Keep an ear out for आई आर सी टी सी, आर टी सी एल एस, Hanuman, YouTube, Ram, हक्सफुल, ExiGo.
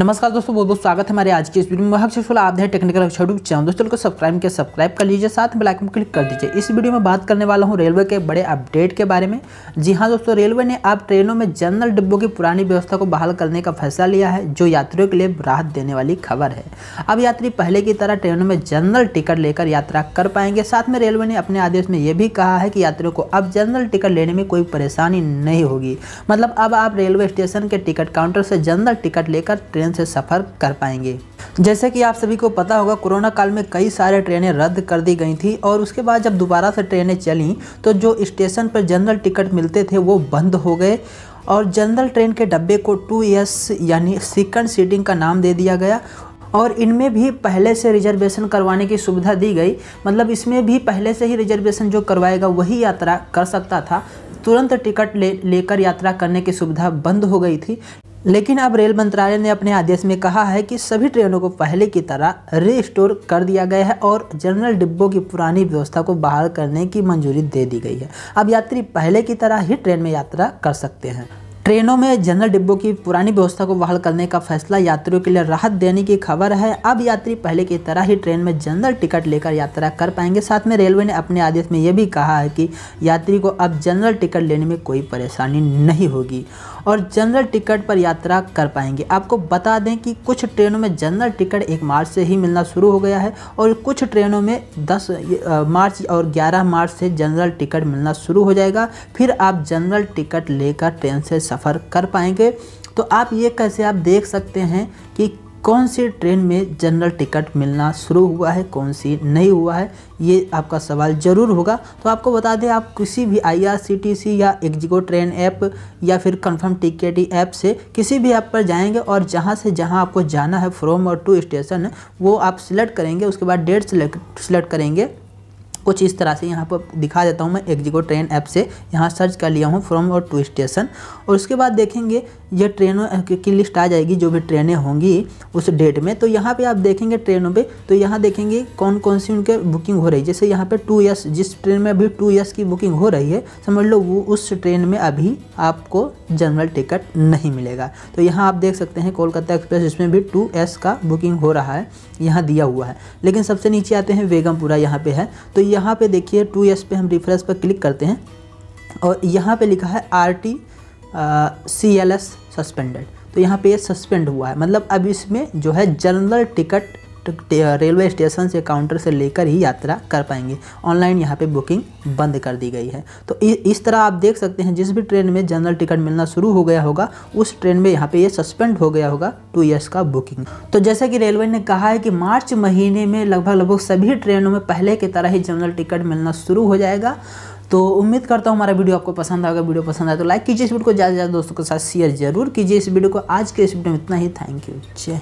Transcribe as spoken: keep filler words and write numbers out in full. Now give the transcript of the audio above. नमस्कार दोस्तों, बहुत बहुत स्वागत है हमारे आज के इस वीडियो में। हक्सफुल आप हैं टेक्निकल यूट्यूब चैनल। दोस्तों को सब्सक्राइब के सब्सक्राइब कर लीजिए, साथ में बेल आइकन क्लिक कर दीजिए। इस वीडियो में बात करने वाला हूं रेलवे के बड़े अपडेट के बारे में। जी हां दोस्तों, रेलवे ने अब ट्रेनों में जनरल डिब्बों की पुरानी व्यवस्था को बहाल करने का फैसला लिया है, जो यात्रियों के लिए राहत देने वाली खबर है। अब यात्री पहले की तरह ट्रेनों में जनरल टिकट लेकर यात्रा कर पाएंगे। साथ में रेलवे ने अपने आदेश में यह भी कहा है कि यात्रियों को अब जनरल टिकट लेने में कोई परेशानी नहीं होगी। मतलब अब आप रेलवे स्टेशन के टिकट काउंटर से जनरल टिकट लेकर ट्रेन से सफर कर पाएंगे। जैसे कि आप सभी को पता होगा, कोरोना काल में कई सारे ट्रेनें रद्द कर दी गई थी और उसके बाद जब दोबारा से ट्रेनें चलीं तो जो स्टेशन पर जनरल टिकट मिलते थे वो बंद हो गए और जनरल ट्रेन के डब्बे को टू एस यानी सेकंड सीटिंग का नाम दे दिया गया और इनमें भी पहले से रिजर्वेशन करवाने की सुविधा दी गई। मतलब इसमें भी पहले से ही रिजर्वेशन जो करवाएगा वही यात्रा कर सकता था। तुरंत टिकट लेकर यात्रा करने की सुविधा बंद हो गई थी। लेकिन अब रेल मंत्रालय ने अपने आदेश में कहा है कि सभी ट्रेनों को पहले की तरह रीस्टोर कर दिया गया है और जनरल डिब्बों की पुरानी व्यवस्था को बहाल करने की मंजूरी दे दी गई है। अब यात्री पहले की तरह ही ट्रेन में यात्रा कर सकते हैं। ट्रेनों में जनरल डिब्बों की पुरानी व्यवस्था को बहाल करने का फैसला यात्रियों के लिए राहत देने की खबर है। अब यात्री पहले की तरह ही ट्रेन में जनरल टिकट लेकर यात्रा कर पाएंगे। साथ में रेलवे ने अपने आदेश में यह भी कहा है कि यात्री को अब जनरल टिकट लेने में कोई परेशानी नहीं होगी और जनरल टिकट पर यात्रा कर पाएंगे। आपको बता दें कि कुछ ट्रेनों में जनरल टिकट एक मार्च से ही मिलना शुरू हो गया है और कुछ ट्रेनों में दस मार्च और ग्यारह मार्च से जनरल टिकट मिलना शुरू हो जाएगा। फिर आप जनरल टिकट लेकर ट्रेन से सफ़र कर पाएंगे। तो आप ये कैसे आप देख सकते हैं कि कौन सी ट्रेन में जनरल टिकट मिलना शुरू हुआ है, कौन सी नहीं हुआ है, ये आपका सवाल ज़रूर होगा। तो आपको बता दें, आप किसी भी आई आर सी टी सी या एग्जिगो ट्रेन ऐप या फिर कंफर्म टिकट ऐप से किसी भी ऐप पर जाएंगे और जहां से जहां आपको जाना है फ्रॉम और टू स्टेशन वो आप सिलेक्ट करेंगे। उसके बाद डेट सिलेक्ट सिलेक्ट करेंगे। कुछ इस तरह से यहाँ पर दिखा देता हूँ। मैं एग्जिगो ट्रेन ऐप से यहाँ सर्च कर लिया हूँ फ्रॉम और टू स्टेशन और उसके बाद देखेंगे ये ट्रेनों की लिस्ट आ जाएगी, जो भी ट्रेनें होंगी उस डेट में। तो यहाँ पे आप देखेंगे ट्रेनों पे, तो यहाँ देखेंगे कौन कौन सी उनके बुकिंग हो रही है। जैसे यहाँ पे टू एस जिस ट्रेन में अभी टू एस की बुकिंग हो रही है, समझ लो वो उस ट्रेन में अभी आपको जनरल टिकट नहीं मिलेगा। तो यहाँ आप देख सकते हैं कोलकाता एक्सप्रेस, इसमें भी टू एस का बुकिंग हो रहा है, यहाँ दिया हुआ है। लेकिन सबसे नीचे आते हैं बेगमपुरा, यहाँ पर है। तो यहाँ पे देखिए टू एस पे हम रिफ्रेश पर क्लिक करते हैं और यहाँ पे लिखा है आर टी सी एल एस suspended. तो यहाँ पे ये सस्पेंड हुआ है, मतलब अब इसमें जो है जनरल टिकट रेलवे स्टेशन से काउंटर से लेकर ही यात्रा कर पाएंगे। ऑनलाइन यहाँ पे बुकिंग बंद कर दी गई है। तो इस तरह आप देख सकते हैं, जिस भी ट्रेन में जनरल टिकट मिलना शुरू हो गया होगा उस ट्रेन में यहाँ पे ये सस्पेंड हो गया होगा टू ईयर्स का बुकिंग। तो जैसे कि रेलवे ने कहा है कि मार्च महीने में लगभग लगभग सभी ट्रेनों में पहले की तरह ही जनरल टिकट मिलना शुरू हो जाएगा। तो उम्मीद करता हूँ हमारा वीडियो आपको पसंद आएगा। वीडियो पसंद आए तो लाइक कीजिए, इस वीडियो को ज़्यादा से ज़्यादा दोस्तों के साथ शेयर जरूर कीजिए। इस वीडियो को आज के इस वीडियो में इतना ही। Thank you. जय।